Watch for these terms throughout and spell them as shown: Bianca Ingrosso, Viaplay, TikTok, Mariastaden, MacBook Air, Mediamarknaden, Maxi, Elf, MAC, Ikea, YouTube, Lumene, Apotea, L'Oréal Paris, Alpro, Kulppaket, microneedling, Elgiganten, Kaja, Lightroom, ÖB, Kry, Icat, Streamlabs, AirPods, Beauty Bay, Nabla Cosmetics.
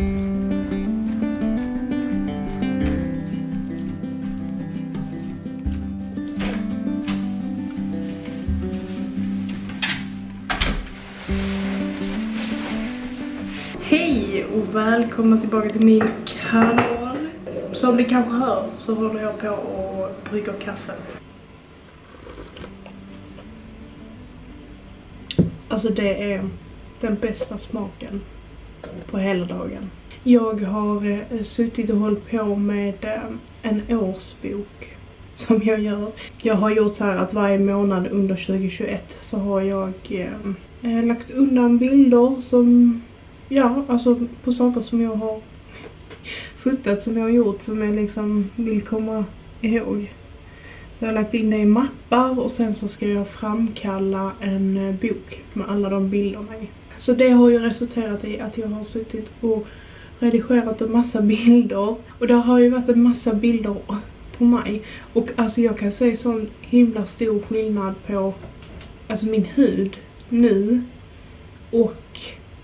Hej och välkomna tillbaka till min kanal. Som ni kanske hör så håller jag på och brygger kaffe. Alltså det är den bästa smaken på hela dagen. Jag har suttit och hållit på med en årsbok som jag gör. Jag har gjort så här att varje månad under 2021 så har jag lagt undan bilder som, ja, alltså på saker som jag har fotat, som jag har gjort, som jag liksom vill komma ihåg. Så jag har lagt in det i mappar och sen så ska jag framkalla en bok med alla de bilderna i. Så det har ju resulterat i att jag har suttit och redigerat en massa bilder. Och det har ju varit en massa bilder på mig. Och alltså jag kan säga sån himla stor skillnad på alltså min hud nu och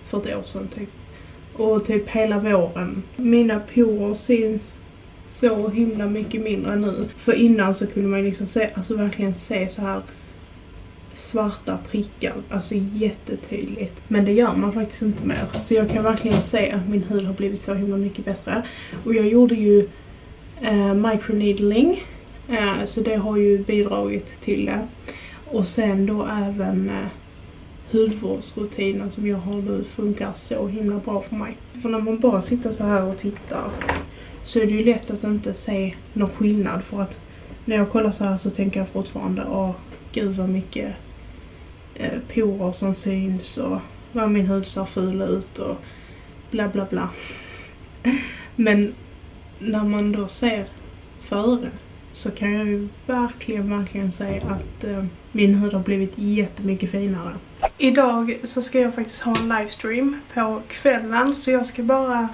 för ett år sedan typ. Och typ hela våren. Mina porer syns så himla mycket mindre nu. För innan så kunde man liksom se, alltså verkligen se så här svarta prickar, alltså jättetydligt. Men det gör man faktiskt inte mer. Så jag kan verkligen se att min hud har blivit så himla mycket bättre. Och jag gjorde ju microneedling. Så det har ju bidragit till det. Och sen då även hudvårdsrutinen som jag har nu funkar så himla bra för mig. För när man bara sitter så här och tittar så är det ju lätt att inte se någon skillnad, för att när jag kollar så här så tänker jag fortfarande åh gud vad mycket porer som syns och vad min hud ser ful ut och bla bla bla. Men när man då ser före så kan jag ju verkligen säga att min hud har blivit jättemycket finare. Idag så ska jag faktiskt ha en livestream på kvällen, så jag ska bara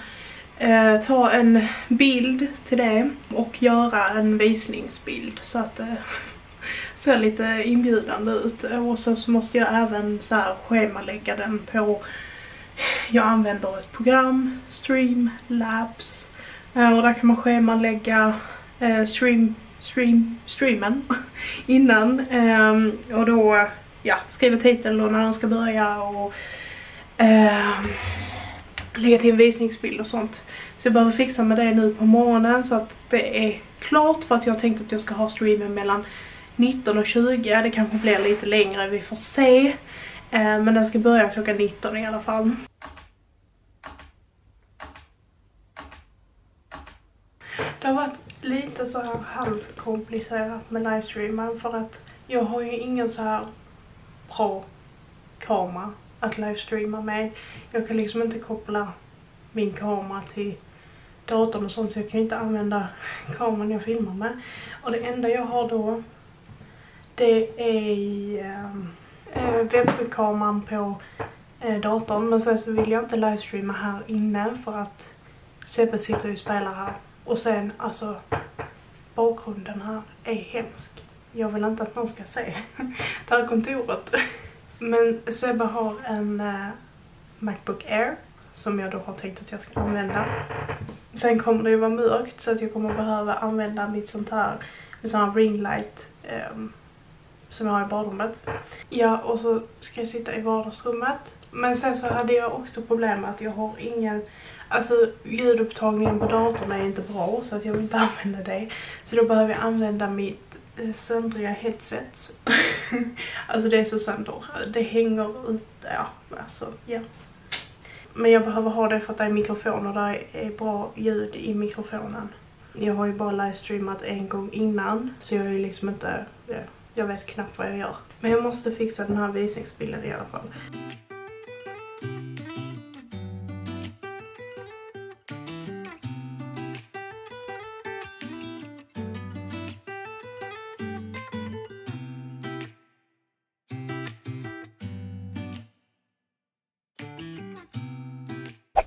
ta en bild till det och göra en visningsbild så att det ser lite inbjudande ut. Och så måste jag även så här schemalägga den på, jag använder ett program, Streamlabs, och där kan man schemalägga streamen innan, och då ja, skriva titeln och när den ska börja och lägga till en visningsbild och sånt. Så jag behöver fixa med det nu på morgonen så att det är klart, för att jag tänkte att jag ska ha streamen mellan 19 och 20. Det kanske blir lite längre, vi får se. Men den ska börja klockan 19 i alla fall. Det har varit lite så här halvkomplicerat med livestreamen, för att jag har ju ingen så här bra kamera att livestreama med. Jag kan liksom inte koppla min kamera till datorn och sånt, så jag kan inte använda kameran jag filmar med. Och det enda jag har då, det är webbkameran på datorn. Men sen så vill jag inte livestreama här inne för att Sebbe sitter och spelar här. Och sen alltså bakgrunden här är hemsk. Jag vill inte att någon ska se det här kontoret. Men Sebbe har en MacBook Air som jag då har tänkt att jag ska använda. Sen kommer det ju vara mörkt så att jag kommer behöva använda mitt sånt här, en sån här ringlight som jag har i badrummet. Ja, och så ska jag sitta i vardagsrummet. Men sen så hade jag också problem med att jag har ingen, alltså ljudupptagningen på datorn är inte bra så att jag vill inte använda det. Så då behöver jag använda mitt söndriga headset. Alltså det är så sönder, det hänger ut, ja, alltså ja. Men jag behöver ha det för att det är mikrofon och det är bra ljud i mikrofonen. Jag har ju bara livestreamat en gång innan så jag är ju liksom inte, jag vet knappt vad jag gör. Men jag måste fixa den här visningsbilden i alla fall.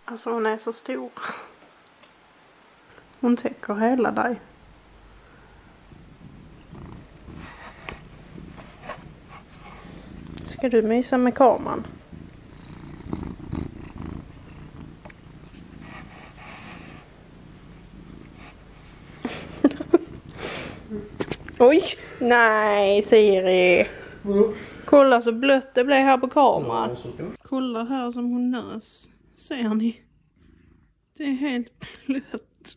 Alltså hon är så stor. Hon täcker hela dig. Ska du mysa med kameran? Oj, nej Siri. Vadå? Kolla så blött det blir här på kameran. Kolla här som hon nös. Ser ni? Det är helt blött.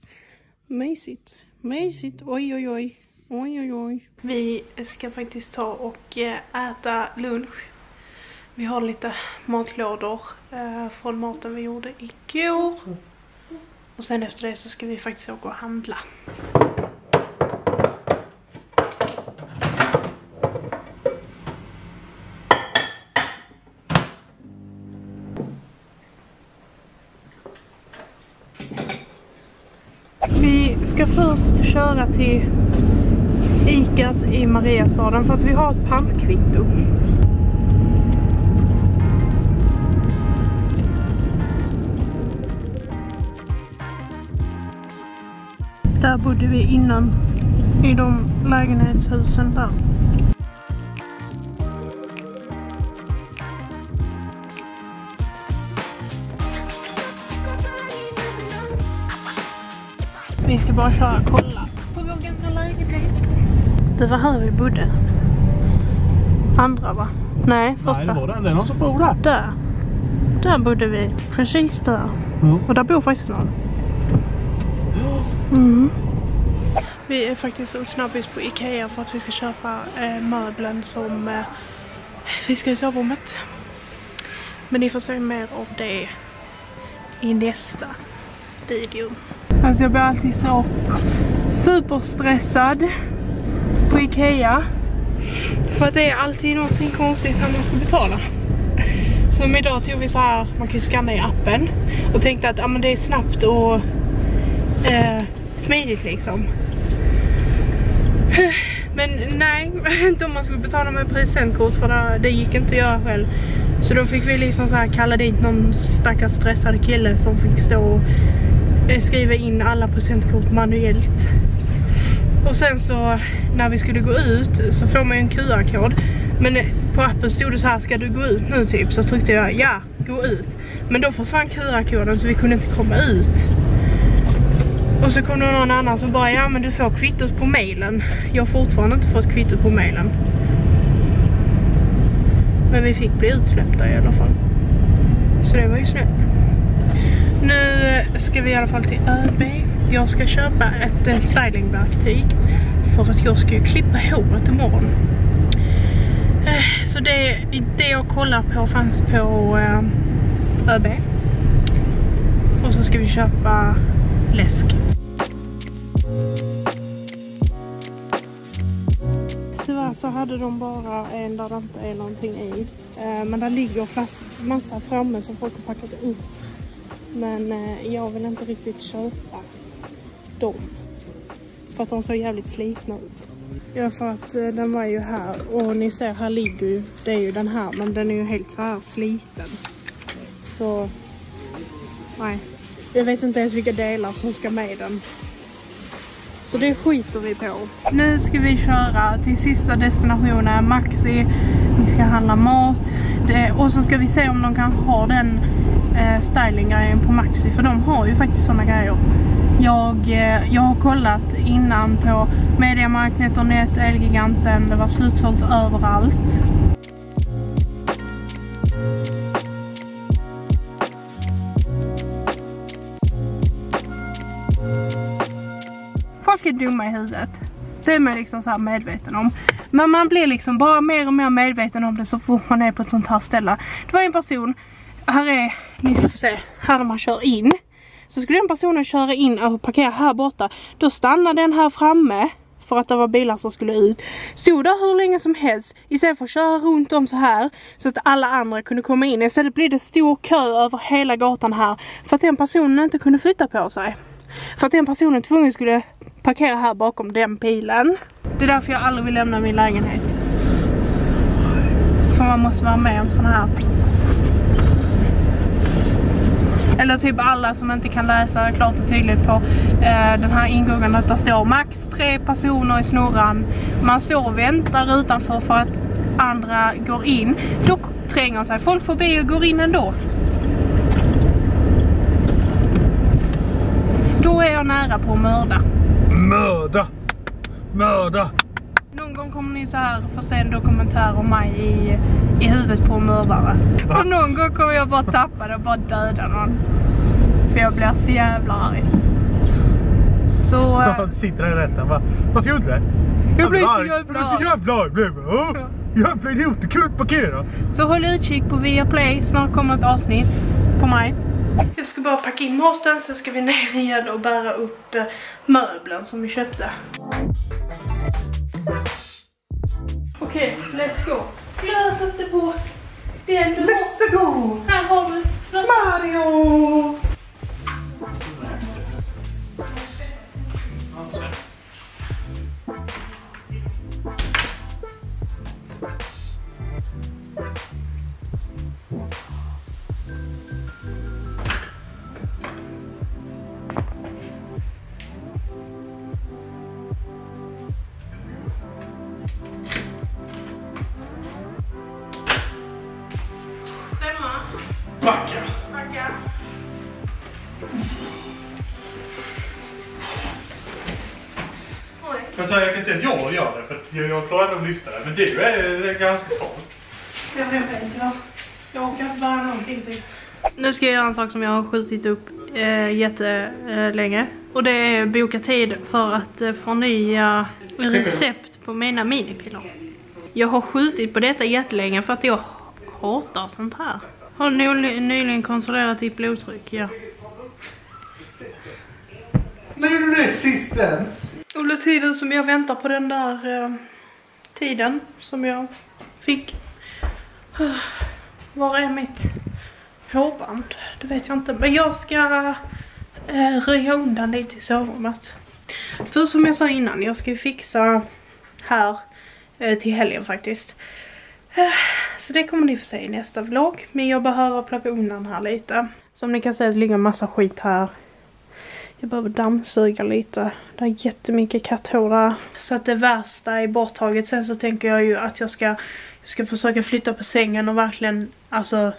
Mysigt. Mysigt. Oj, oj, oj. Oj, oj, oj. Vi ska faktiskt ta och äta lunch. Vi har lite matlådor från maten vi gjorde igår. Och sen efter det så ska vi faktiskt åka och handla. Vi ska först köra till Icat i Mariastaden för att vi har ett pantkvitto. Där bodde vi innan, i de lägenhetshusen där. Vi ska bara köra och kolla på vår gamla lägenhet. Det var här vi bodde. Andra va? Nej, första. Nej, det var den. Det är någon som bor där. Där bodde vi. Precis där. Mm. Och där bor faktiskt någon. Mm. Vi är faktiskt en snabbis på Ikea för att vi ska köpa möblen som vi ska i sovrummet. Men ni får se mer av det i nästa video. Alltså jag blir alltid så superstressad på Ikea. För att det är alltid någonting konstigt när man ska betala. Som idag tog vi så här, man kan scanna i appen. Och tänkte att ah, men det är snabbt och smidigt liksom. Men nej, inte om man skulle betala med presentkort, för det gick inte att göra själv. Så då fick vi liksom så här kalla dit någon stackars stressad kille som fick stå och skriva in alla presentkort manuellt. Och sen så när vi skulle gå ut så får man ju en QR-kod. Men på appen stod det så här: ska du gå ut nu typ? Så tryckte jag ja, gå ut. Men då försvann QR-koden så vi kunde inte komma ut. Och så kom det någon annan som bara, ja men du får kvittot på mailen. Jag har fortfarande inte fått kvittot på mailen. Men vi fick bli utsläppta i alla fall. Så det var ju snällt. Nu ska vi i alla fall till ÖB. Jag ska köpa ett stylingverktyg. För att jag ska ju klippa håret imorgon. Så det jag kollar på fanns på ÖB. Och så ska vi köpa läsk. Tyvärr så hade de bara en där det inte är någonting i. Men där ligger massa framme som folk har packat upp. Men jag vill inte riktigt köpa dem. För att de såg jävligt slitna ut. Ja, för att den var ju här. Och ni ser, här ligger ju, det är ju den här. Men den är ju helt så här sliten. Så, nej. Jag vet inte ens vilka delar som ska med i den. Så det skiter vi på. Nu ska vi köra till sista destinationen, Maxi. Vi ska handla mat. Och så ska vi se om de kan ha den stylinggrejen på Maxi. För de har ju faktiskt såna grejer. Jag har kollat innan på Mediamarknaden och Nät, Elgiganten. Det var slutsålt överallt. Folk är dumma i huvudet. Det är man liksom så här medveten om. Men man blir liksom bara mer och mer medveten om det så fort man är på ett sånt här ställe. Det var en person, ni ska få se, här när man kör in. Så skulle den personen köra in och parkera här borta. Då stannade den här framme för att det var bilar som skulle ut. Stod där hur länge som helst istället för att köra runt om så här. Så att alla andra kunde komma in. Istället blev det stor kö över hela gatan här. För att den personen inte kunde flytta på sig. För att den personen tvungen skulle parkera här bakom den bilen. Det är därför jag aldrig vill lämna min lägenhet. För man måste vara med om såna här. Eller typ alla som inte kan läsa klart och tydligt på den här ingången att där står max 3 personer i snurran. Man står och väntar utanför för att andra går in. Då tränger sig folk förbi och går in ändå. Då är jag nära på att mörda. Mörda! kommer ni så här få se en dokumentär om mig i huvudet på en mördare. Och någon gång kommer jag bara tappa det och bara döda någon. För jag blir så jävla arg. Så... Jag sitter i rätten, va? Varför gjorde du det? Jag blev så jävla arg. Jag blev gjort det Kulppaket. Så håll utkik på Viaplay. Snart kommer ett avsnitt på mig. Jag ska bara packa in maten, så ska vi ner igen och bära upp möblen som vi köpte. Okej, let's go. Jag satte på den. Let's go! Här har vi Mario! Jag gör det, för jag klarar inte att lyfta det, men du är ganska svårt. Jag vet inte, jag orkar inte bära någonting till. Nu ska jag göra en sak som jag har skjutit upp jättelänge. Och det är boka tid för att förnya recept på mina minipiller. Jag har skjutit på detta jättelänge för att jag hatar sånt här. Har nyligen kontrollerat ditt blodtryck, ja. När gjorde du det sist ens? Under tiden som jag väntar på den där tiden som jag fick. Var är mitt hårband? Det vet jag inte. Men jag ska röja undan lite i sovrummet. För som jag sa innan, jag ska fixa här till helgen faktiskt. Så det kommer ni få se i nästa vlogg. Men jag behöver plocka undan här lite. Som ni kan se så ligger en massa skit här. Jag behöver dammsuga lite. Det är jättemycket katthår där. Så att det värsta är borttaget. Sen så tänker jag ju att jag ska försöka flytta på sängen och verkligen alltså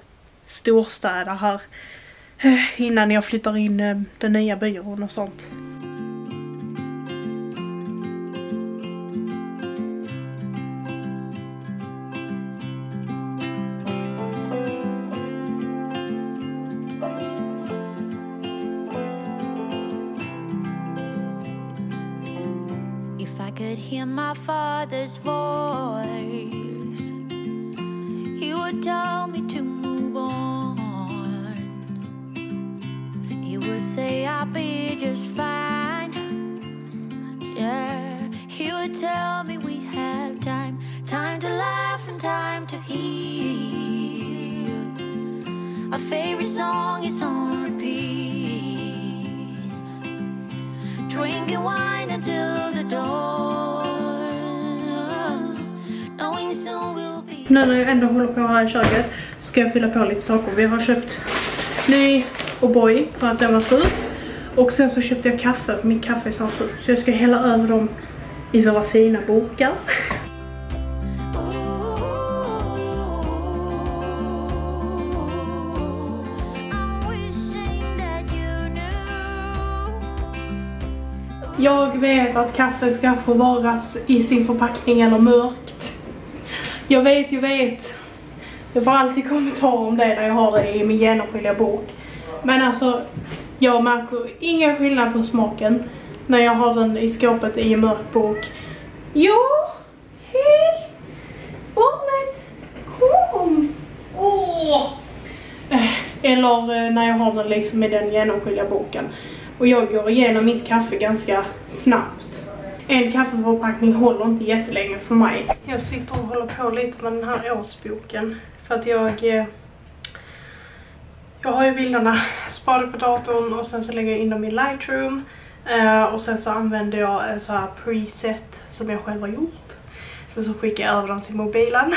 storstäda här. Innan jag flyttar in den nya byrån och sånt. Hear my father's voice, he would tell me to move on. He would say I'll be just fine. Yeah, he would tell me we have time, time to laugh and time to heal. Our favorite song is on repeat, drinking wine until the dawn. Nu när jag ändå håller på här i köket ska jag fylla på lite saker. Vi har köpt ny O'boy för att den var slut. Och sen så köpte jag kaffe för min kaffe är så slut. Så jag ska hälla över dem i våra fina bokar. Jag vet att kaffe ska förvaras i sin förpackning eller mörkt. Jag vet. Jag får alltid kommentarer om det när jag har det i min genomskinliga bok. Men alltså, jag märker ingen skillnad på smaken när jag har den i skåpet i en mörk bok. Jo, hej! Ormet, kom! Åh! Eller när jag har den liksom i den genomskinliga boken. Och jag går igenom mitt kaffe ganska snabbt. En kaffeförpackning håller inte jättelänge för mig. Jag sitter och håller på lite med den här årsboken. För att jag har ju bilderna sparade på datorn och sen så lägger jag in dem i Lightroom. Och sen så använder jag en så här preset som jag själv har gjort. Sen så skickar jag över dem till mobilen.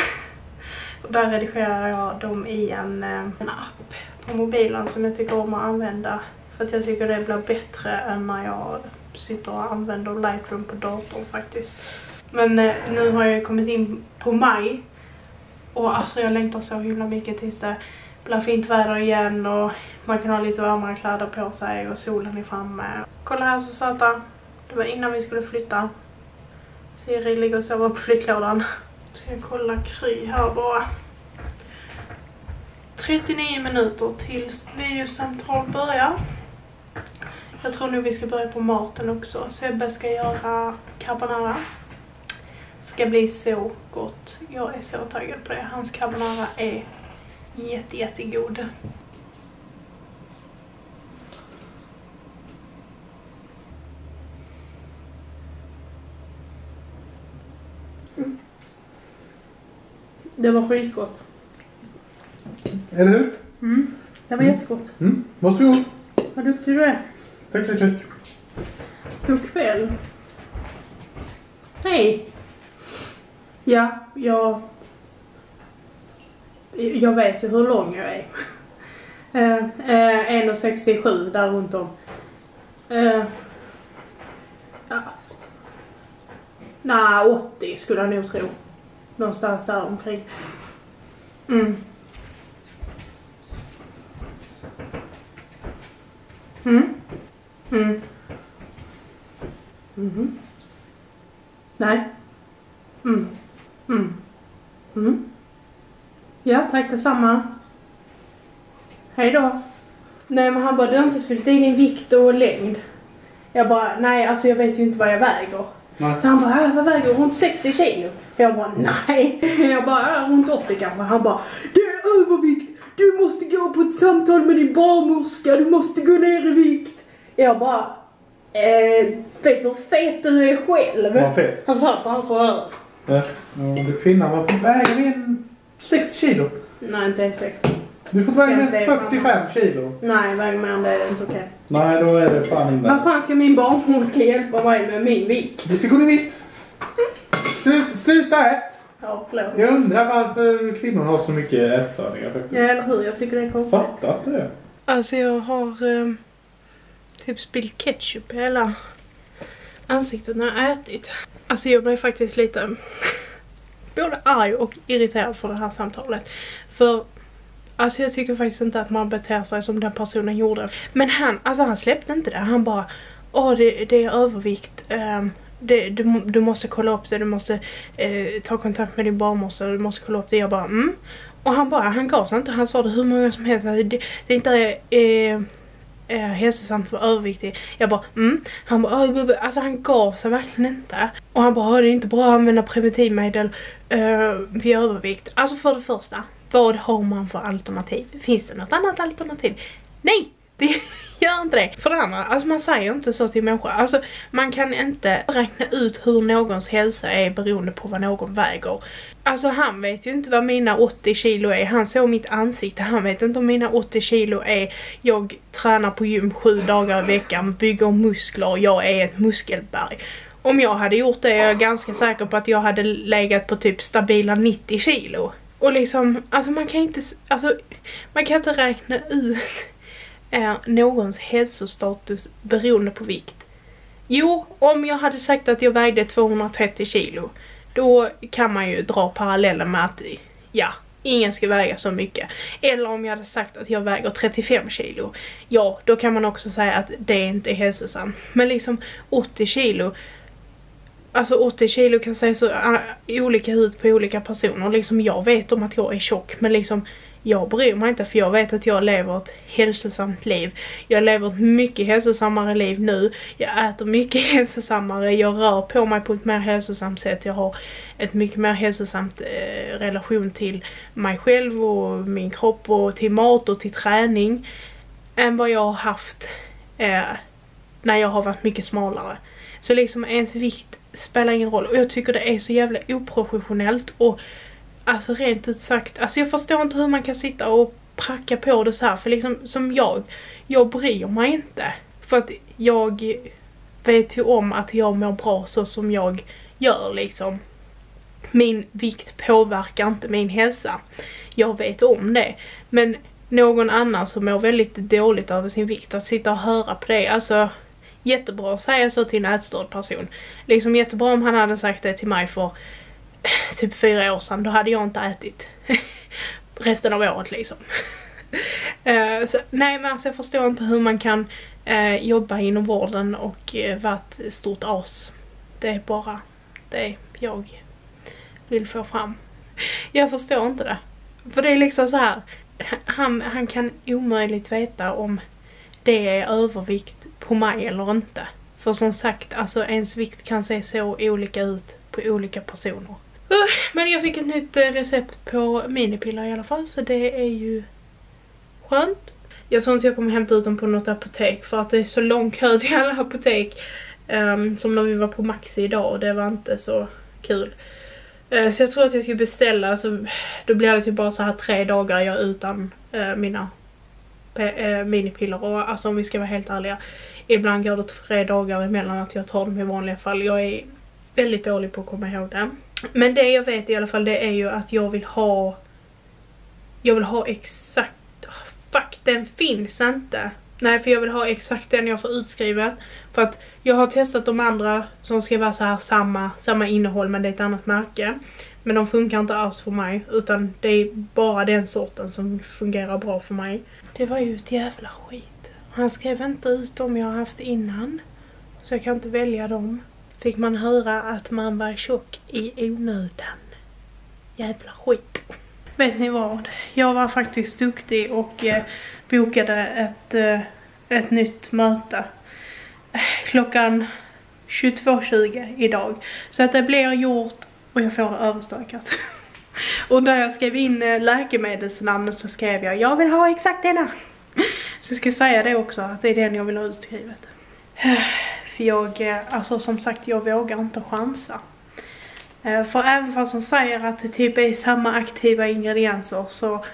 Och där redigerar jag dem i en app på mobilen som jag tycker om att använda. För att jag tycker det blir bättre än när jag sitter och använder Lightroom på datorn faktiskt. Men nu har jag kommit in på maj. Och alltså jag längtar så himla mycket tills det blir fint väder igen. Och man kan ha lite varmare kläder på sig och solen är framme. Kolla här så söta. Det var innan vi skulle flytta. Siri ligger och sover på flyttlådan. Ska jag kolla Kry här bara. 39 minuter tills videosamtal börjar. Jag tror nu vi ska börja på maten också. Sebbe ska göra carbonara. Ska bli så gott. Jag är så taggad på det. Hans carbonara är jättegod. Det var skitgott. Eller hur? Mm. Det var jättegott. Mm. Varsågod. Vad duktig du är. Tack, tack, tack. God kväll. Hej. Ja, jag vet ju hur lång jag är. 1,67 där runt om. Ja. Nej, 80 skulle jag nog tro. Någonstans där omkring. Mm. Mm. Mm. Mm. Nej. Mm. Mm. Mm. Ja, tack detsamma. Hej då. Nej, men han bara, du har inte fyllt i din vikt och längd. Jag bara, nej, alltså jag vet ju inte vad jag väger. Nej. Så han bara, vad väger runt 60 kilo? Jag bara, nej. Jag bara, runt 80 kanske. Han bara, du är övervikt. Du måste gå på ett samtal med din barnmorska. Du måste gå ner i vikt. Jag bara, vet du hur fet du är själv? Vad fet? Han sa att han får höra. Ja, du kvinnan, man får väga 6 kilo. Nej, inte 6. Du får väga 45 kilo. Nej, väger mer än det är det inte okej. Nej, då är det fan inte. Vad fan ska min barnmorska hjälpa mig med min vikt? Du ska gå ner i vikt. Sluta ett. Ja, jag undrar varför kvinnor har så mycket ätstörningar faktiskt. Ja, eller hur? Jag tycker det är konstigt. Fattar inte det. Alltså jag har typ spillt ketchup i hela ansiktet när jag ätit. Alltså jag blev faktiskt lite både arg och irriterad för det här samtalet. För alltså jag tycker faktiskt inte att man beter sig som den personen gjorde. Men han, alltså han släppte inte det. Han bara, det är övervikt. Du måste kolla upp det, du måste ta kontakt med din barnmorska, du måste kolla upp det. Jag bara, mm. Och han gav sig inte, han sa det hur många som helst. Det är inte hälsosamt att vara överviktig. Jag bara, mm. Han bara, alltså han gav sig verkligen inte. Och han bara, det är inte bra att använda preventivmedel vid övervikt. Alltså för det första, vad har man för alternativ? Finns det något annat alternativ? Nej! Det gör inte det. För det andra, alltså man säger inte så till människor. Alltså man kan inte räkna ut hur någons hälsa är beroende på vad någon väger. Alltså han vet ju inte vad mina 80 kilo är. Han såg mitt ansikte. Han vet inte om mina 80 kilo är. Jag tränar på gym 7 dagar i veckan. Bygger muskler. Jag är ett muskelberg. Om jag hade gjort det är jag ganska säker på att jag hade legat på typ stabila 90 kilo. Och liksom, alltså man kan inte räkna ut är någons hälsostatus beroende på vikt. Jo, om jag hade sagt att jag vägde 230 kilo, då kan man ju dra parallellen med att ja, ingen ska väga så mycket. Eller om jag hade sagt att jag väger 35 kilo, ja, då kan man också säga att det inte är hälsosamt. Men liksom 80 kilo, alltså 80 kilo kan säga så olika ut på olika personer. Liksom jag vet om att jag är tjock, men liksom jag bryr mig inte för jag vet att jag lever ett hälsosamt liv. Jag lever ett mycket hälsosammare liv nu. Jag äter mycket hälsosammare. Jag rör på mig på ett mer hälsosamt sätt. Jag har ett mycket mer hälsosamt relation till mig själv och min kropp och till mat och till träning. Än vad jag har haft när jag har varit mycket smalare. Så liksom ens vikt spelar ingen roll. Och jag tycker det är så jävla oprofessionellt och alltså rent ut sagt, alltså jag förstår inte hur man kan sitta och pracka på det så här. För liksom som jag bryr mig inte. För att jag vet ju om att jag mår bra så som jag gör liksom. Min vikt påverkar inte min hälsa. Jag vet om det. Men någon annan som mår väldigt dåligt över sin vikt, att sitta och höra på det, alltså jättebra att säga så till en ätstörd person. Liksom jättebra om han hade sagt det till mig för typ 4 år sedan, då hade jag inte ätit resten av året liksom. Så, nej men alltså jag förstår inte hur man kan jobba inom vården och vara ett stort as. Det är bara det jag vill få fram. Jag förstår inte det. För det är liksom så här. Han kan omöjligt veta om det är övervikt på mig eller inte. För som sagt, alltså ens vikt kan se så olika ut på olika personer. Men jag fick ett nytt recept på minipiller i alla fall, så det är ju skönt. Jag tror inte jag kommer hämta ut dem på något apotek, för att det är så lång kö till alla apotek. Som när vi var på Maxi idag, och det var inte så kul. Så jag tror att jag ska beställa, så då blir det typ bara så här 3 dagar jag utan mina minipiller. Och alltså om vi ska vara helt ärliga, ibland går det 3 dagar emellan att jag tar dem i vanliga fall. Jag är väldigt dålig på att komma ihåg det. Men det jag vet i alla fall, det är ju att jag vill ha exakt, fuck, den finns inte. Nej, för jag vill ha exakt den jag får utskrivet. För att jag har testat de andra som ska vara så här samma innehåll, men det är ett annat märke. Men de funkar inte alls för mig, utan det är bara den sorten som fungerar bra för mig. Det var ju ett jävla skit. Han skrev inte ut dem jag har haft innan, så jag kan inte välja dem. Fick man höra att man var tjock i onödan. Jävla skit. Vet ni vad? Jag var faktiskt duktig och bokade ett nytt möte klockan 22.20 idag. Så att det blir gjort och jag får det överstökat. Och när jag skrev in läkemedelsnamnet så skrev jag vill ha exakt denna. Så ska jag säga det också, att det är den jag vill ha utskrivet. För jag, alltså som sagt, jag vågar inte chansa. För även fast de säger att det typ är samma aktiva ingredienser, så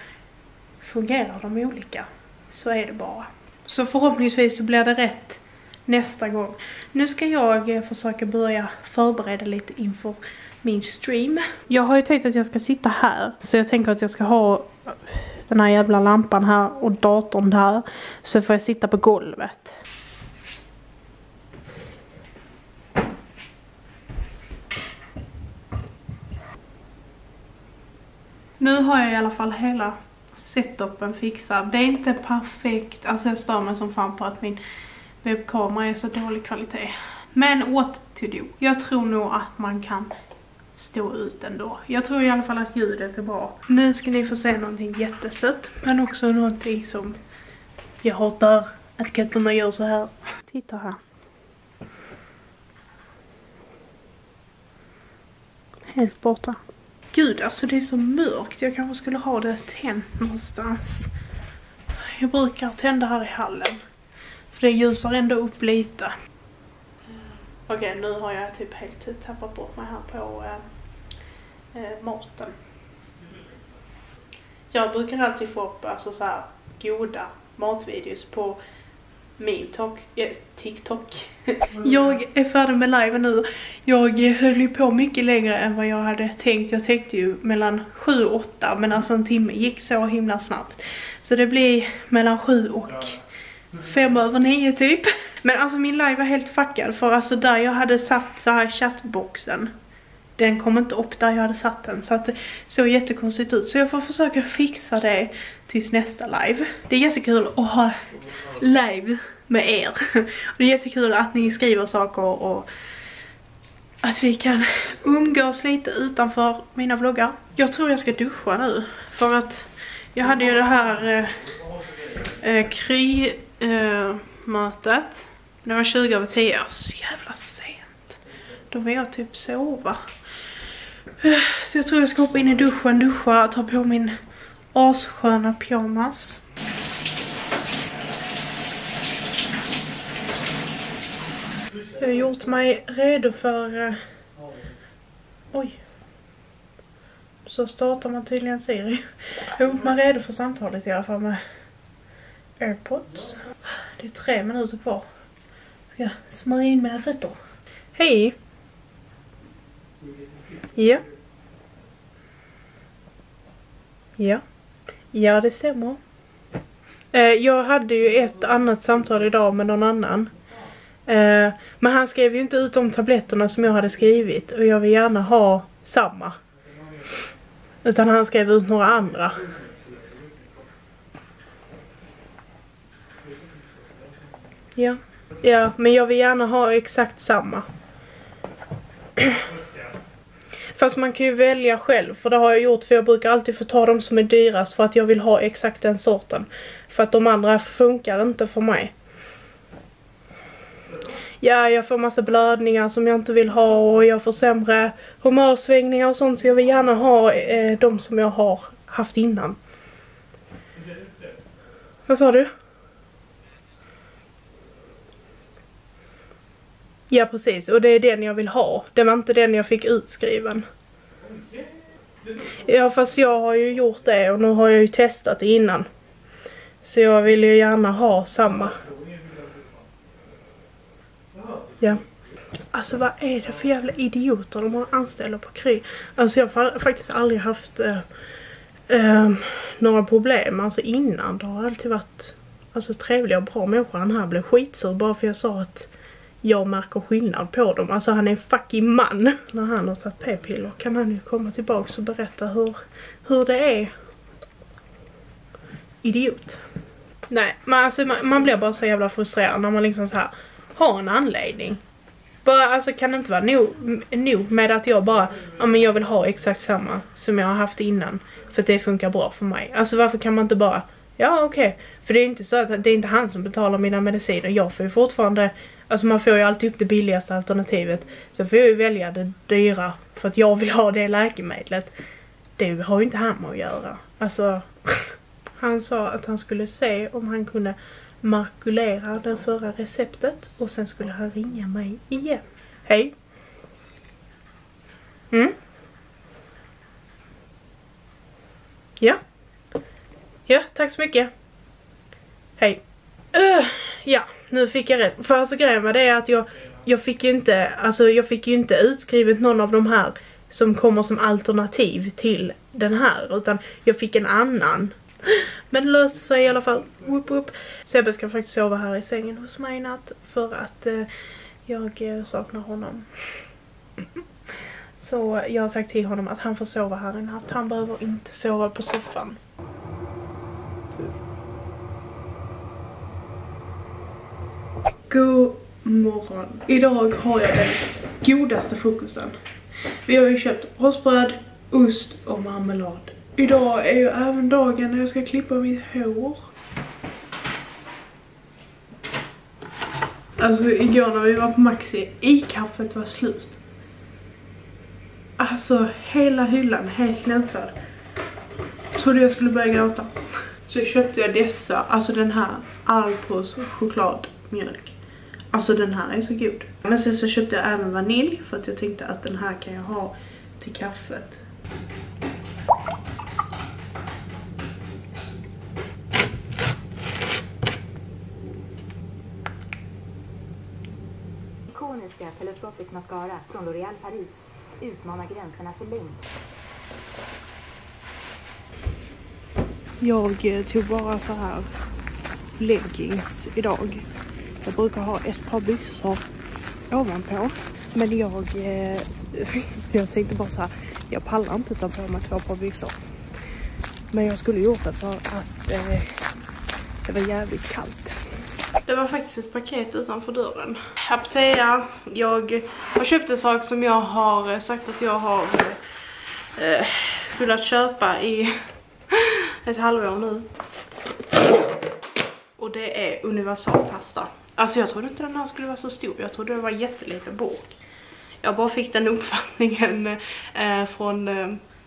fungerar de olika. Så är det bara. Så förhoppningsvis så blir det rätt nästa gång. Nu ska jag försöka börja förbereda lite inför min stream. Jag har ju tänkt att jag ska sitta här. Så jag tänker att jag ska ha den här jävla lampan här och datorn där. Så får jag sitta på golvet. Nu har jag i alla fall hela setupen fixad. Det är inte perfekt. Alltså jag stör mig som fan på att min webbkamera är så dålig kvalitet. Men what to do. Jag tror nog att man kan stå ut ändå. Jag tror i alla fall att ljudet är bra. Nu ska ni få se någonting jättesött. Men också någonting som jag hatar. Att katterna gör så här. Titta här. Helt borta. Gud, alltså det är så mörkt. Jag kanske skulle ha det tänt någonstans. Jag brukar tända här i hallen. För det ljusar ändå upp lite. Okej, nu har jag typ helt tappat bort mig här på maten. Jag brukar alltid få upp alltså, så här, goda matvideos på min TikTok. Jag är färdig med live nu. Jag höll ju på mycket längre än vad jag hade tänkt. Jag tänkte ju mellan 7 och 8. Men alltså en timme gick så himla snabbt. Så det blir mellan 7 och 9:05 typ. Men alltså min live var helt fuckad. För alltså där jag hade satt så här chattboxen, den kom inte upp där jag hade satt den. Så att det såg jättekonstigt ut. Så jag får försöka fixa det tills nästa live. Det är jättekul att ha live med er. Och det är jättekul att ni skriver saker och att vi kan umgås lite utanför mina vloggar. Jag tror jag ska duscha nu. För att jag hade ju det här Kry-mötet. Det var 20:10. Så jävla sent. Då var jag typ sova. Så jag tror jag ska hoppa in i duschen, duscha och ta på min assköna pyjamas. Jag har gjort mig redo för... Oj. Så startar man tydligen serie. Jag har gjort mig redo för samtalet i alla fall med AirPods. Det är 3 minuter kvar. Ska jag smörja in mina fötter? Hej! Ja. Ja. Ja, det stämmer. Jag hade ju ett annat samtal idag med någon annan. Men han skrev ju inte ut de tabletterna som jag hade skrivit. Och jag vill gärna ha samma. Utan han skrev ut några andra. Ja, men jag vill gärna ha exakt samma. Fast man kan ju välja själv, för det har jag gjort, för jag brukar alltid få ta dem som är dyrast för att jag vill ha exakt den sorten. För att de andra funkar inte för mig. Ja, jag får massa blödningar som jag inte vill ha och jag får sämre humörsvängningar och sånt, så jag vill gärna ha de som jag har haft innan. Vad sa du? Ja, precis. Och det är den jag vill ha. Det var inte den jag fick utskriven. Ja, fast jag har ju gjort det och nu har jag ju testat det innan. Så jag vill ju gärna ha samma. Ja. Alltså vad är det för jävla idioter de har anställda på Kry? Alltså jag har faktiskt aldrig haft några problem. Alltså innan, det har alltid varit alltså trevliga och bra människor. Han här blev skitsur bara för jag sa att jag märker skillnad på dem. Alltså han är en fucking man. När han har tagit p-piller kan han ju komma tillbaka och berätta hur det är. Idiot. Nej, men alltså man blir bara så jävla frustrerad när man liksom så här har en anledning. Bara, alltså kan det inte vara nog med att jag bara, ja men jag vill ha exakt samma som jag har haft innan. För att det funkar bra för mig. Alltså varför kan man inte bara, ja okej. För det är inte så att det är inte han som betalar mina mediciner. Jag får ju fortfarande, alltså man får ju alltid upp det billigaste alternativet. Så får jag ju välja det dyra för att jag vill ha det läkemedlet. Det har ju inte han med att göra. Alltså han sa att han skulle se om han kunde markulera det förra receptet. Och sen skulle han ringa mig igen. Hej. Mm. Ja. Ja, tack så mycket. Hej. Ja, nu fick jag rätt. För alltså grejen med det är att jag fick ju inte utskrivet någon av de här som kommer som alternativ till den här. Utan jag fick en annan. Men det löste sig i alla fall. Woop, woop. Sebbe ska faktiskt sova här i sängen hos mig i natt. För att jag saknar honom. Så jag har sagt till honom att han får sova här i natt. Han behöver inte sova på soffan. God morgon. Idag har jag den godaste frukosten. Vi har ju köpt rostbröd, ost och marmelad. Idag är ju även dagen när jag ska klippa mitt hår. Alltså igår när vi var på Maxi, kaffet var slut. Alltså hela hyllan helt länsad. Trodde jag skulle börja gråta. Så köpte jag dessa, alltså den här Alpros chokladmjölk. Alltså den här är så god. Men sen så köpte jag även vanilj för att jag tänkte att den här kan jag ha till kaffet. Ikoniska teleskopet mascara från L'Oréal Paris utmanar gränserna för längd. Jag tog bara så här leggings idag. Jag brukar ha ett par byxor ovanpå. Men jag tänkte bara så här, jag pallar inte utan på mig två par byxor. Men jag skulle gjort det för att det var jävligt kallt. Det var faktiskt ett paket utanför dörren. Apotea, jag har köpt en sak som jag har sagt att jag har skulle köpa i ett halvår nu. Och det är universalpasta. Alltså jag trodde inte den här skulle vara så stor. Jag trodde det var en jätteliten burk. Jag bara fick den uppfattningen från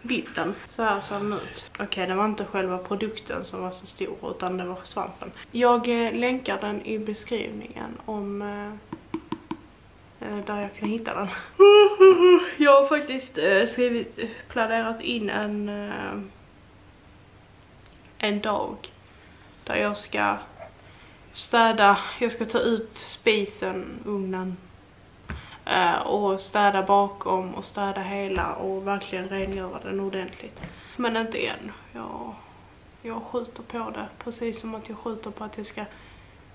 bilden. Så här såg den ut. Okej, det var inte själva produkten som var så stor, utan det var svampen. Jag länkar den i beskrivningen om där jag kan hitta den. Jag har faktiskt planerat in en dag där jag ska städa, jag ska ta ut spisen, ugnen och städa bakom och städa hela och verkligen rengöra den ordentligt. Men inte än, jag skjuter på det precis som att jag skjuter på att jag ska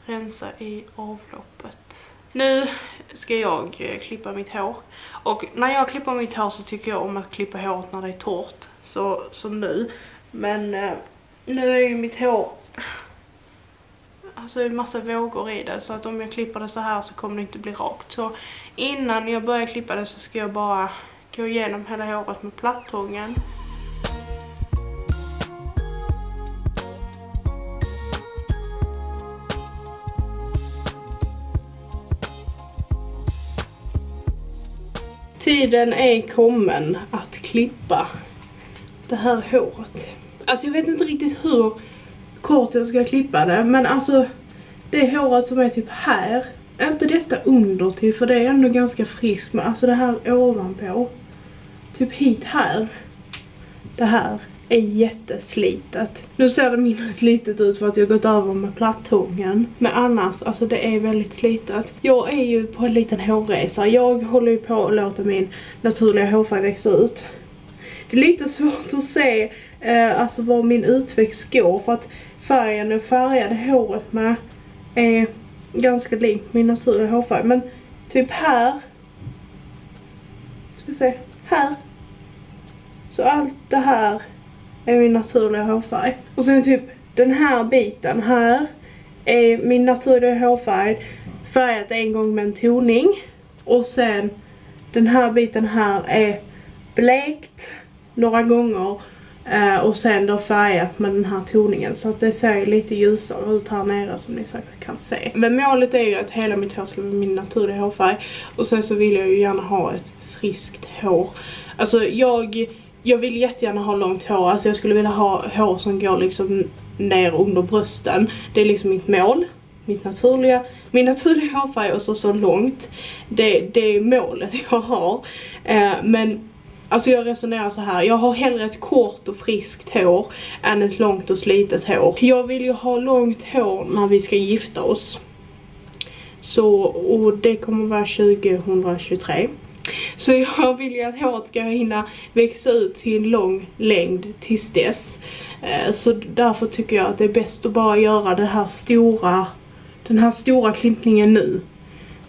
rensa i avloppet. Nu ska jag klippa mitt hår, och när jag klipper mitt hår så tycker jag om att klippa håret när det är torrt, så som nu. Men nu är ju mitt hår, alltså det är en massa vågor i det, så att om jag klipper det så här så kommer det inte bli rakt. Så innan jag börjar klippa det så ska jag bara gå igenom hela håret med plattången. Tiden är kommen att klippa det här håret. Alltså jag vet inte riktigt hur kort jag ska klippa det. Men alltså det håret som är typ här. Inte detta under till för det är ändå ganska friskt. Men alltså det här ovanpå. Typ hit här. Det här är jätteslitet. Nu ser det mindre slitet ut för att jag gått över med plattången. Men annars, alltså det är väldigt slitet. Jag är ju på en liten hårresa. Jag håller ju på att låta min naturliga hårfärg växa ut. Det är lite svårt att se alltså var min utväxt går. För att färgen och färgade håret med är ganska lik min naturliga hårfärg. Men typ här. Ska se, här. Så allt det här är min naturliga hårfärg. Och sen typ den här biten här är min naturliga hårfärg. Färgat en gång med en toning. Och sen den här biten här är blekt några gånger. Och sen då färgat med den här toningen. Så att det ser lite ljusare ut här nere som ni säkert kan se. Men målet är ju att hela mitt hår ska bli min naturliga hårfärg. Och sen så vill jag ju gärna ha ett friskt hår. Alltså jag vill jättegärna ha långt hår. Alltså jag skulle vilja ha hår som går liksom ner under brösten. Det är liksom mitt mål. Min naturliga hårfärg och så långt. Det är målet jag har. Men alltså jag resonerar så här. Jag har hellre ett kort och friskt hår än ett långt och slitet hår. Jag vill ju ha långt hår när vi ska gifta oss. Så, och det kommer vara 2023. Så jag vill ju att håret ska hinna växa ut till en lång längd tills dess. Så därför tycker jag att det är bäst att bara göra den här stora klippningen nu.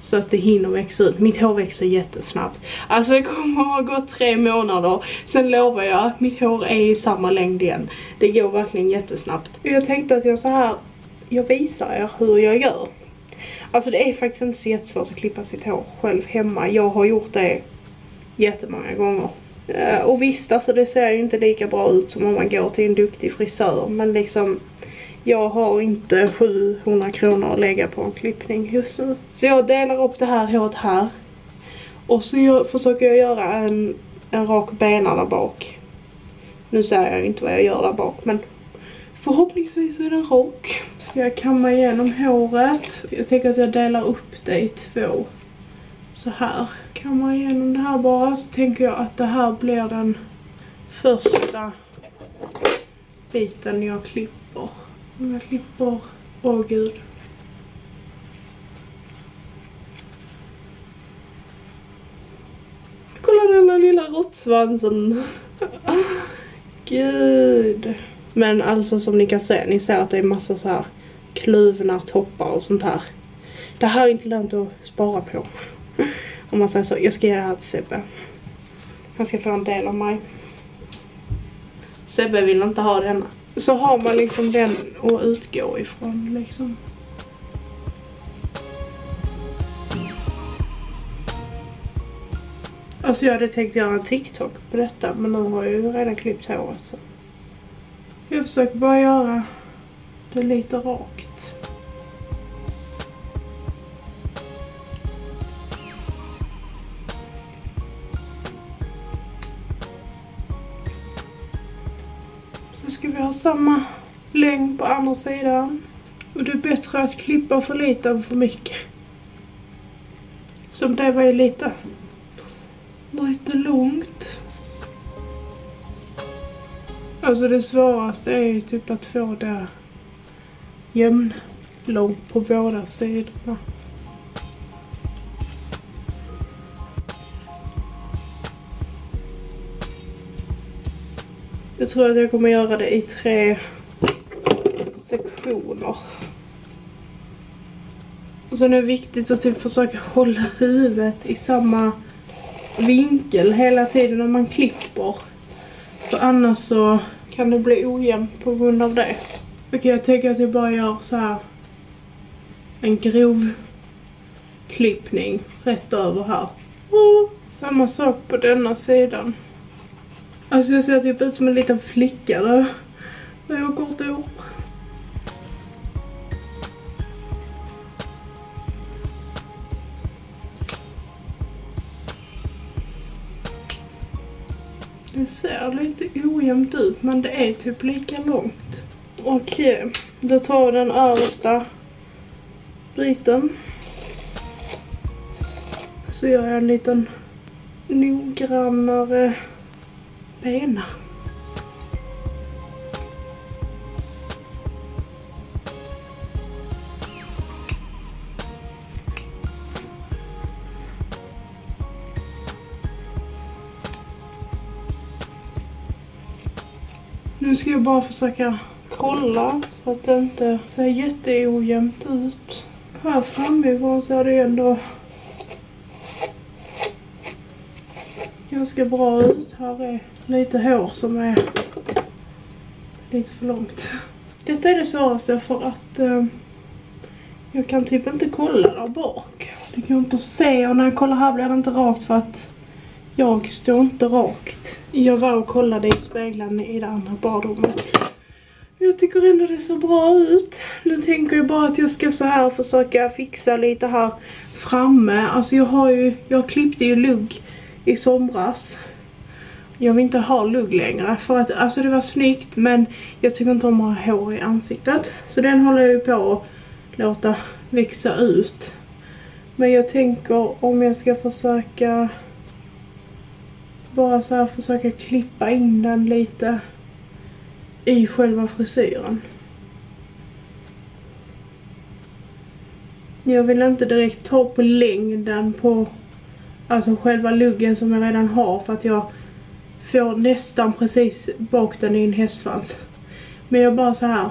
Så att det hinner växa ut. Mitt hår växer jättesnabbt. Alltså det kommer att gå 3 månader. Sen lovar jag att mitt hår är i samma längd igen. Det går verkligen jättesnabbt. Jag tänkte att jag så här. Jag visar er hur jag gör. Alltså det är faktiskt inte så jättesvårt att klippa sitt hår själv hemma. Jag har gjort det jättemånga gånger. Och visst alltså det ser ju inte lika bra ut som om man går till en duktig frisör. Men liksom jag har inte 700 kronor att lägga på en klippning just nu. Så jag delar upp det här håret här. Och så försöker jag göra en rak bena där bak. Nu säger jag inte vad jag gör där bak men förhoppningsvis är den rak. Ska jag kamma igenom håret. Jag tänker att jag delar upp det i 2. Så här. Kammar igenom det här bara. Så tänker jag att det här blir den första biten jag klipper. Om jag klipper. Åh gud. Kolla den där lilla råttsvansen. Gud. Men alltså som ni ser att det är massa så här kluvna toppar och sånt här. Det här är inte lönt att spara på. Om man säger så, jag ska ge det här till Sebbe. Han ska få en del av mig. Sebbe vill inte ha denna. Så har man liksom den att utgå ifrån liksom. Alltså jag hade tänkt göra en TikTok på detta. Men nu har jag ju redan klippt håret så. Jag försöker bara göra det lite rakt. Så ska vi ha samma längd på andra sidan. Och det är bättre att klippa för lite än för mycket. Som det var ju lite långt. Alltså det svåraste är ju typ att få det jämn långt på båda sidorna. Jag tror att jag kommer göra det i 3 sektioner. Och sen är det viktigt att typ försöka hålla huvudet i samma vinkel hela tiden när man klipper. För annars så kan det bli ojämnt på grund av det. Okej, jag tänker att jag bara gör så här en grov klippning rätt över här. Samma sak på denna sidan. Alltså jag ser typ ut som en liten flicka där. När jag går till år. Det ser lite ojämnt ut, men det är typ lika långt. Okej, okay, då tar jag den översta biten. Så gör jag en liten noggrannare bena. Nu ska jag bara försöka kolla så att det inte ser jätteojämnt ut. Här framifrån ser det ändå ganska bra ut. Här är lite hår som är lite för långt. Detta är det svåraste för att jag kan typ inte kolla där bak. Det kan jag inte se, och när jag kollar här blir det inte rakt för att jag står inte rakt. Jag var och kollade i spegeln i det andra badrummet. Jag tycker ändå det ser bra ut. Nu tänker jag bara att jag ska så här försöka fixa lite här framme. Alltså jag klippte ju lugg i somras. Jag vill inte ha lugg längre för att alltså det var snyggt, men jag tycker inte om att ha hår i ansiktet. Så den håller jag ju på att låta växa ut. Men jag tänker om jag ska försöka bara så här försöka klippa in den lite i själva frisyren. Jag vill inte direkt ta på längden på alltså själva luggen som jag redan har, för att jag får nästan precis bak den i en hästsvans. Men jag bara så här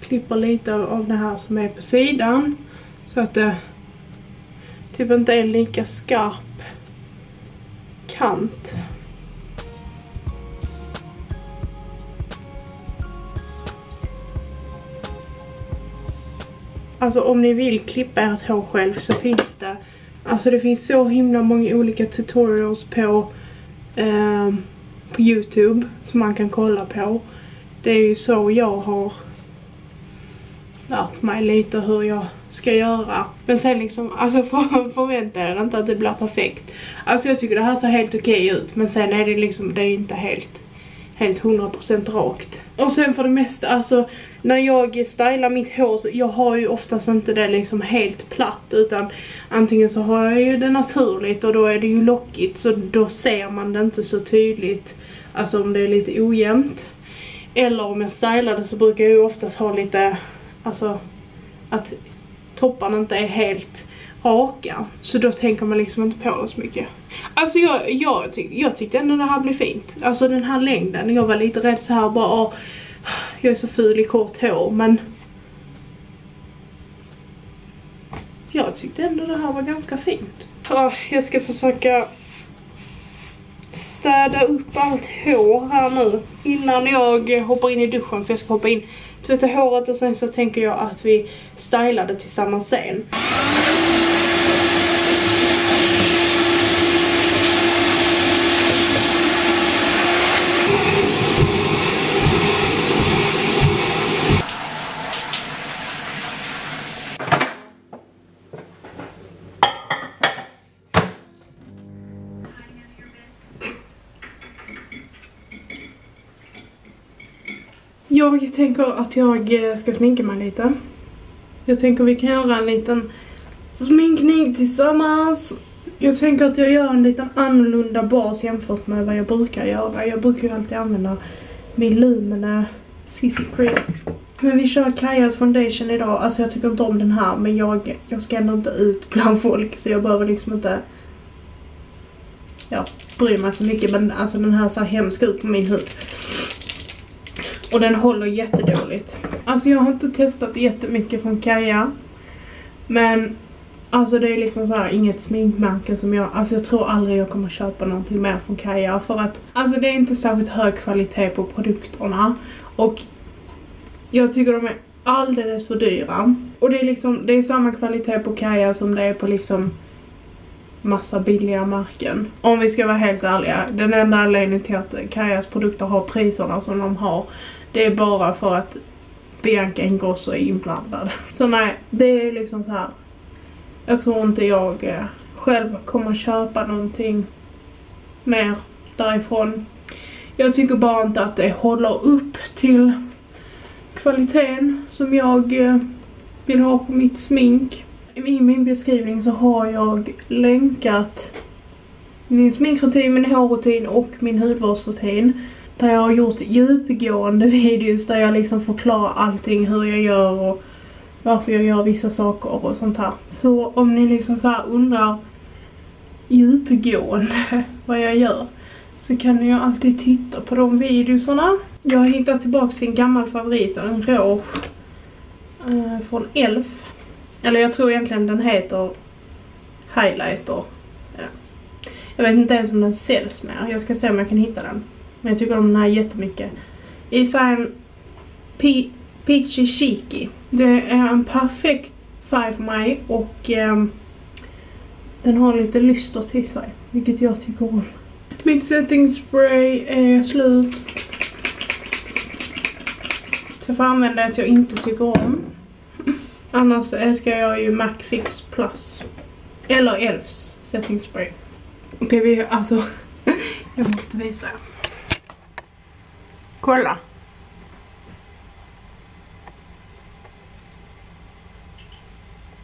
klipper lite av det här som är på sidan så att det typ inte är lika skarp kant. Alltså om ni vill klippa ert hår själv så finns det. Alltså det finns så himla många olika tutorials på YouTube som man kan kolla på. Det är ju så jag har lärt mig lite hur jag ska göra. Men sen liksom, alltså förvänta er inte att det blir perfekt. Alltså jag tycker det här ser helt okej ut. Men sen är det liksom, det är inte helt 100% rakt. Och sen för det mesta, alltså när jag stylar mitt hår så jag har ju oftast inte det liksom helt platt, utan antingen så har jag ju det naturligt och då är det ju lockigt, så då ser man det inte så tydligt. Alltså om det är lite ojämnt. Eller om jag stylar det så brukar jag ju oftast ha lite, alltså att topparna inte är helt raka. Så då tänker man liksom inte på det så mycket. Alltså jag tyckte ändå det här blev fint. Alltså den här längden, jag var lite rädd så här bara, åh, jag är så ful i kort hår, men jag tyckte ändå det här var ganska fint. Jag ska försöka städa upp allt hår här nu innan jag hoppar in i duschen, för jag ska hoppa in, tvätta håret och sen så tänker jag att vi stylar det tillsammans sen. Jag tänker att jag ska sminka mig lite. Jag tänker vi kan göra en liten sminkning tillsammans. Jag tänker att jag gör en liten annorlunda bas jämfört med vad jag brukar göra. Jag brukar ju alltid använda min Lumene CC Cream. Men vi kör Kajas foundation idag. Alltså jag tycker inte om den här, men jag ska ändå inte ut bland folk. Så jag behöver liksom inte bry mig så mycket. Men alltså den här ser hemsk ut på min hud. Och den håller jättedåligt. Alltså jag har inte testat jättemycket från Kaja. Men alltså det är liksom så här inget sminkmärke som jag tror aldrig jag kommer köpa någonting mer från Kaja. För att alltså det är inte särskilt hög kvalitet på produkterna. Och jag tycker de är alldeles för dyra. Och det är liksom, det är samma kvalitet på Kaja som det är på liksom massa billiga märken. Om vi ska vara helt ärliga, den enda anledningen till att Kajas produkter har priserna som de har, det är bara för att Bianca Ingrosso är inblandad. Så nej, det är liksom så här. Jag tror inte jag själv kommer köpa någonting mer därifrån. Jag tycker bara inte att det håller upp till kvaliteten som jag vill ha på mitt smink. I min beskrivning så har jag länkat min sminkrutin, min hårrutin och min hudvårdsrutin. Där jag har gjort djupgående videos där jag liksom förklarar allting, hur jag gör och varför jag gör vissa saker och sånt här. Så om ni liksom så här undrar djupgående vad jag gör, så kan ni ju alltid titta på de videoserna. Jag har hittat tillbaka sin gammal favorit, en rouge från Elf. Eller jag tror egentligen den heter Highlighter. Ja. Jag vet inte ens om den säljs mer. Jag ska se om jag kan hitta den. Men jag tycker om den här jättemycket. I färgen Peachy Cheeky. Det är en perfekt färg för mig. Och den har lite lyster till sig. Vilket jag tycker om. Mitt setting spray är slut. Så jag får använda att jag inte tycker om. Annars älskar jag ju MAC Fix Plus. Eller Elfs setting spray. Okej, vi alltså. Jag måste visa. Kolla.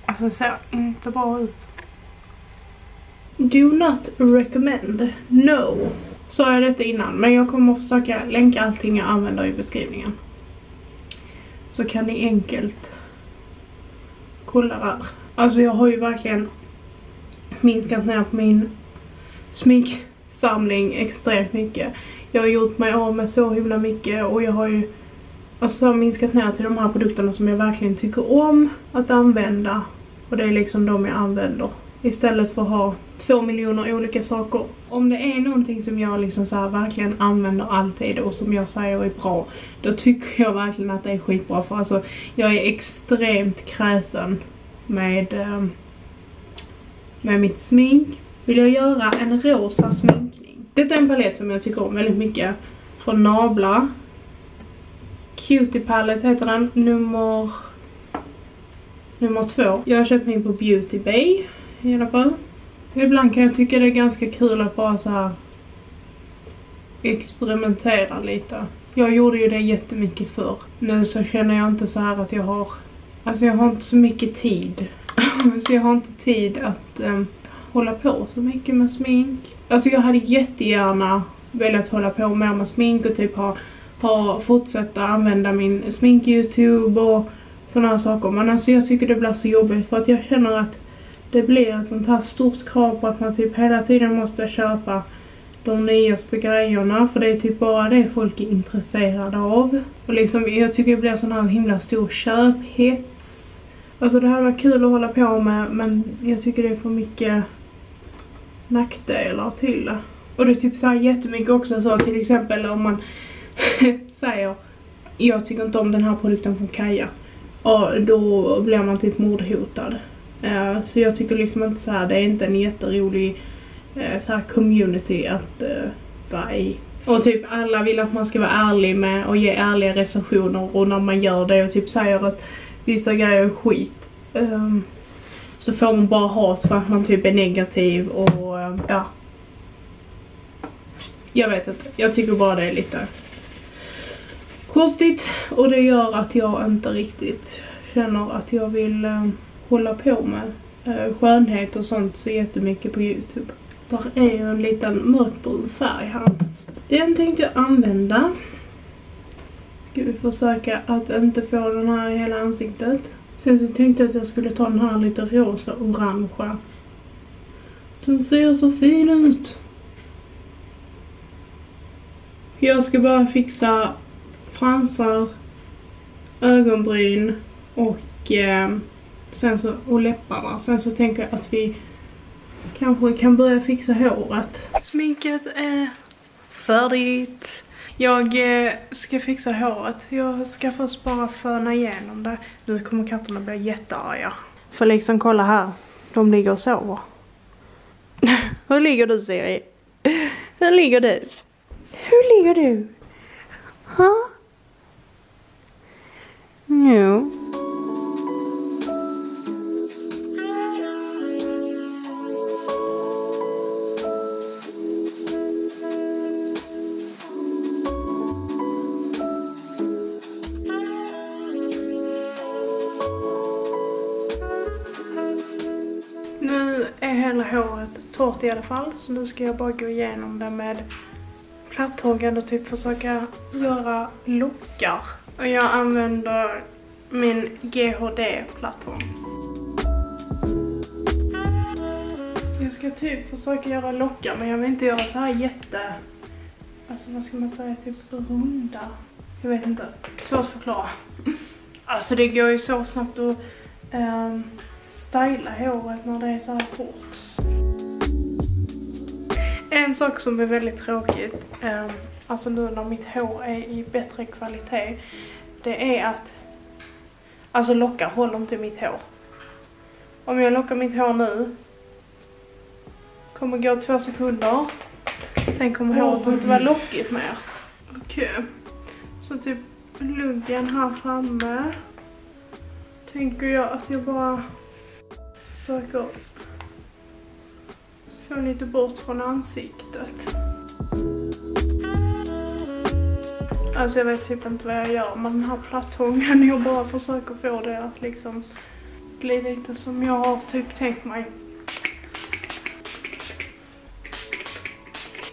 Alltså det ser inte bra ut. Do not recommend. No. Sa jag detta innan. Men jag kommer att försöka länka allting jag använder i beskrivningen. Så kan ni enkelt kolla där. Alltså jag har ju verkligen minskat ner på min sminksamling extremt mycket. Jag har gjort mig av med så himla mycket. Och jag har ju alltså minskat ner till de här produkterna som jag verkligen tycker om att använda. Och det är liksom de jag använder. Istället för att ha 2 miljoner olika saker. Om det är någonting som jag liksom så här verkligen använder alltid och som jag säger är bra, då tycker jag verkligen att det är skitbra. För alltså jag är extremt kräsen med mitt smink. Vill jag göra en rosa sminkning. Detta är en palett som jag tycker om väldigt mycket. Från Nabla. Cutie palette heter den. Nummer 2. Jag har köpt min på Beauty Bay. I alla fall. Ibland kan jag tycka det är ganska kul att bara så här experimentera lite. Jag gjorde ju det jättemycket förr. Nu så känner jag inte så här att jag har, alltså jag har inte så mycket tid. Så jag har inte tid att hålla på så mycket med smink. Alltså jag hade jättegärna velat hålla på mer med smink och typ ha fortsätta använda min smink YouTube och sådana här saker. Men alltså jag tycker det blir så jobbigt för att jag känner att det blir ett sånt här stort krav på att man typ hela tiden måste köpa de nyaste grejerna. För det är typ bara det folk är intresserade av. Och liksom jag tycker det blir sån här himla stor köphets. Alltså det här var kul att hålla på med, men jag tycker det är för mycket nackdelar till det. Och det är typ så här jättemycket också så till exempel om man säger jag tycker inte om den här produkten från Kaja. Och då blir man typ mordhotad. Så jag tycker liksom inte så här, det är inte en jätterolig så här community att vara i. Och typ alla vill att man ska vara ärlig med och ge ärliga recensioner. Och när man gör det och typ säger att vissa grejer är skit, så får man bara hat för att man typ är negativ. Och ja, jag vet inte, jag tycker bara det är lite konstigt. Och det gör att jag inte riktigt känner att jag vill hålla på med skönhet och sånt så jättemycket på YouTube. Där är ju en liten mörkbrun färg här. Den tänkte jag använda. Ska vi försöka att inte få den här i hela ansiktet. Sen så tänkte jag att jag skulle ta den här lite rosa orangea. Den ser så fin ut. Jag ska bara fixa fransar, ögonbryn och sen så, och läpparna. Sen så tänker jag att vi kanske kan börja fixa håret. Sminket är färdigt. Jag ska fixa håret. Jag ska först bara föna igenom det. Nu kommer katterna bli jättearga. För liksom kolla här. De ligger och sover. Hur ligger du, Siri? Hur ligger du? Hur ligger du? Ha? No. Nu är hela håret torrt i alla fall, så nu ska jag bara gå igenom det med plattågen och typ försöka göra lockar. Och jag använder min GHD-plattform. Jag ska typ försöka göra lockar, men jag vill inte göra så här jätte... Alltså vad ska man säga, typ runda. Jag vet inte, svårt att förklara. Alltså det går ju så snabbt att styla håret när det är så här hårt. En sak som är väldigt tråkigt, alltså nu när mitt hår är i bättre kvalitet, det är att alltså lockar håller inte mitt hår. Om jag lockar mitt hår nu kommer gå 2 sekunder, sen kommer håret inte vara lockigt mer. Okej, okay. Så typ luggen här framme tänker jag att jag bara försöker få lite bort från ansiktet. Alltså jag vet typ inte vad jag gör med den här plattången. Jag bara försöker få det att liksom bli lite som jag har typ tänkt mig.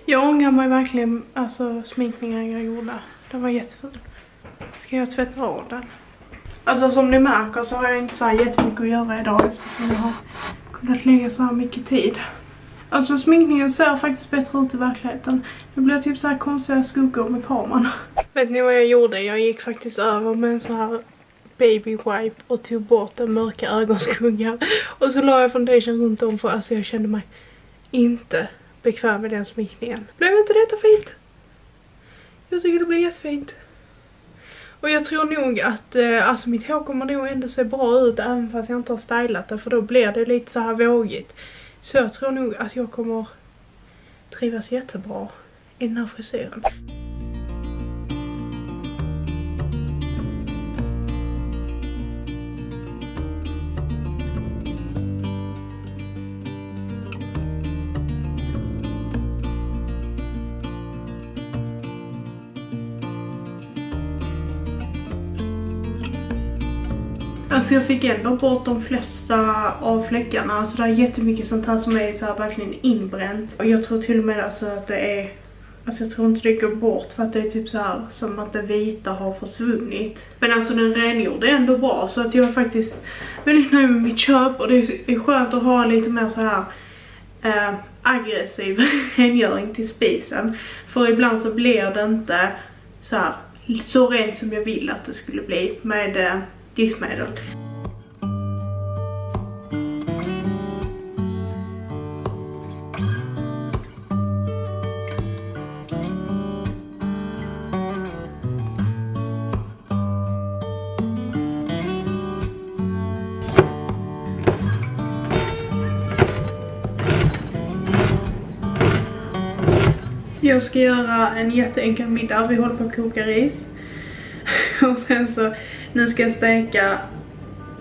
Jag ångrar mig verkligen, alltså sminkningen jag gjorde. Den var jätteful. Ska jag tvätta av den? Alltså som ni märker så har jag inte så här jättemycket att göra idag, eftersom jag har kunnat lägga så här mycket tid. Alltså sminkningen ser faktiskt bättre ut i verkligheten. Det blir typ så här konstiga skuggor med kameran. Vet ni vad jag gjorde? Jag gick faktiskt över med en så här baby wipe och tog bort den mörka ögonskuggan. Och så la jag foundation runt om, för alltså jag kände mig inte bekväm med den sminkningen. Blev inte detta fint? Jag tycker det blev jättefint. Och jag tror nog att alltså mitt hår kommer nog ändå se bra ut även fast jag inte har stylat det. För då blir det lite så här vågigt. Så jag tror nog att jag kommer trivas jättebra i den här frisyren. Alltså jag fick ändå bort de flesta av fläckarna. Alltså det är jättemycket sånt här som är så här verkligen inbränt. Och jag tror till och med alltså att det är... Alltså jag tror inte det går bort, för att det är typ så här som att det vita har försvunnit. Men alltså den rengjorde ändå bra, så att jag är faktiskt väldigt nöjd med mitt köp. Och det är skönt att ha lite mer så här aggressiv rengöring till spisen. För ibland så blir det inte så här så rent som jag ville att det skulle bli med... diskmedel. Jag ska göra en jätteenkel middag. Vi håller på att koka ris. Och sen så nu ska jag steka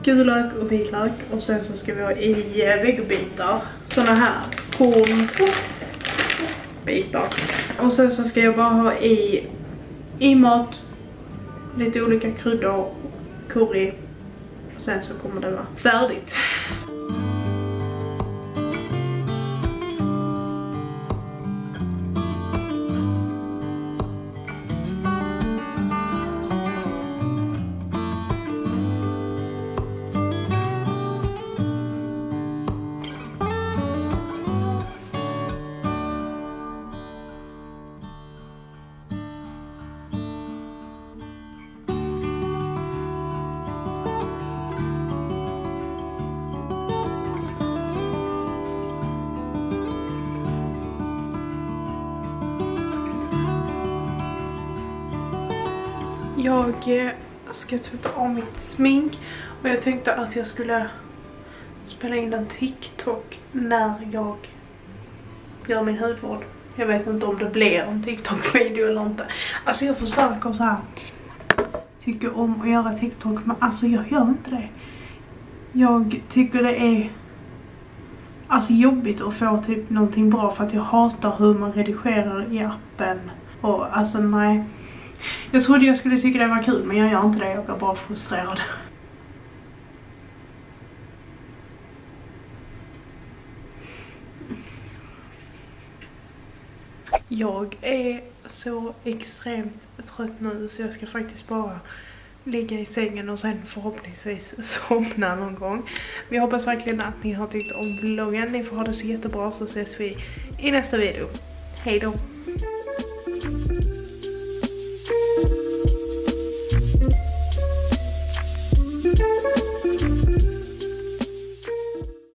gulök och vitlök, och sen så ska vi ha i väggbitar, såna här kornbitar. Och sen så ska jag bara ha i mat, lite olika kryddor, curry, och sen så kommer det vara färdigt. Jag ska tvätta om mitt smink. Och jag tänkte att jag skulle spela in en TikTok när jag gör min hudvård. Jag vet inte om det blir en TikTok-video eller inte. Alltså jag försöker så här. Tycker om att göra TikTok, men alltså jag gör inte det. Jag tycker det är alltså jobbigt att få typ någonting bra, för att jag hatar hur man redigerar i appen. Och alltså nej. Jag trodde jag skulle tycka det var kul, men jag gör inte det. Jag blir bara frustrerad. Jag är så extremt trött nu, så jag ska faktiskt bara ligga i sängen och sen förhoppningsvis somna någon gång. Men jag hoppas verkligen att ni har tyckt om vloggen. Ni får ha det så jättebra, så ses vi i nästa video. Hej då!